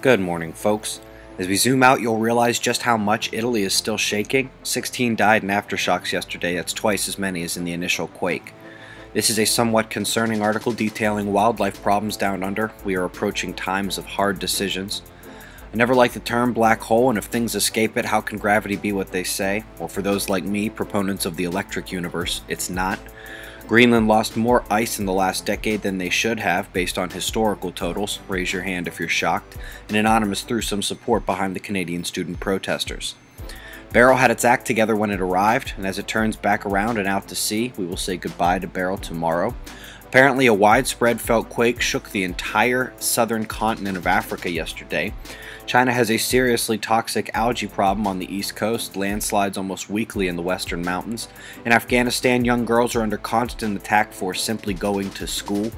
Good morning, folks. As we zoom out, you'll realize just how much Italy is still shaking. 16 died in aftershocks yesterday. That's twice as many as in the initial quake. This is a somewhat concerning article detailing wildlife problems down under. We are approaching times of hard decisions. I never like the term black hole, and if things escape it, how can gravity be what they say? Well, for those like me, proponents of the electric universe, it's not. Greenland lost more ice in the last decade than they should have based on historical totals. Raise your hand if you're shocked. And Anonymous threw some support behind the Canadian student protesters. Beryl had its act together when it arrived, and as it turns back around and out to sea, we will say goodbye to Beryl tomorrow. Apparently, a widespread felt quake shook the entire southern continent of Africa yesterday. China has a seriously toxic algae problem on the east coast, landslides almost weekly in the western mountains. In Afghanistan, young girls are under constant attack for simply going to school.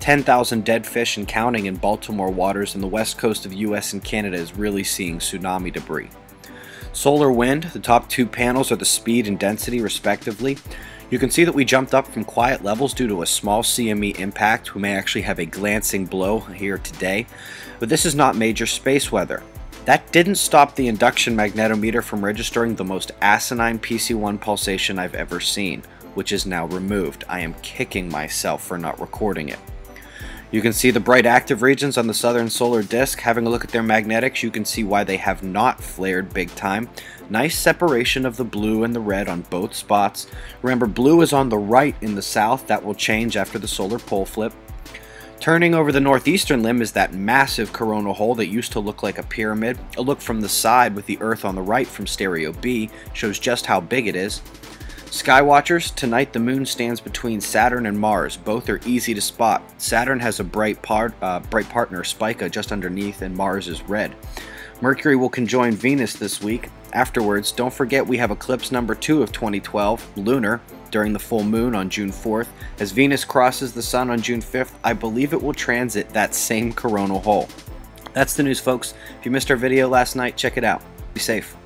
10,000 dead fish and counting in Baltimore waters, and the west coast of US and Canada is really seeing tsunami debris. Solar Wind, the top two panels are the speed and density respectively. You can see that we jumped up from quiet levels due to a small CME impact. We may actually have a glancing blow here today, but this is not major space weather. That didn't stop the induction magnetometer from registering the most asinine PC1 pulsation I've ever seen, which is now removed. I am kicking myself for not recording it. You can see the bright active regions on the southern solar disk. Having a look at their magnetics, you can see why they have not flared big time. Nice separation of the blue and the red on both spots. Remember, blue is on the right in the south. That will change after the solar pole flip. Turning over the northeastern limb is that massive coronal hole that used to look like a pyramid. A look from the side with the Earth on the right from stereo B shows just how big it is. Skywatchers, tonight the moon stands between Saturn and Mars. Both are easy to spot. Saturn has a bright partner, Spica, just underneath, and Mars is red. Mercury will conjoin Venus this week. Afterwards, don't forget we have eclipse number 2 of 2012, lunar, during the full moon on June 4th. As Venus crosses the sun on June 5th, I believe it will transit that same coronal hole. That's the news, folks. If you missed our video last night, check it out. Be safe.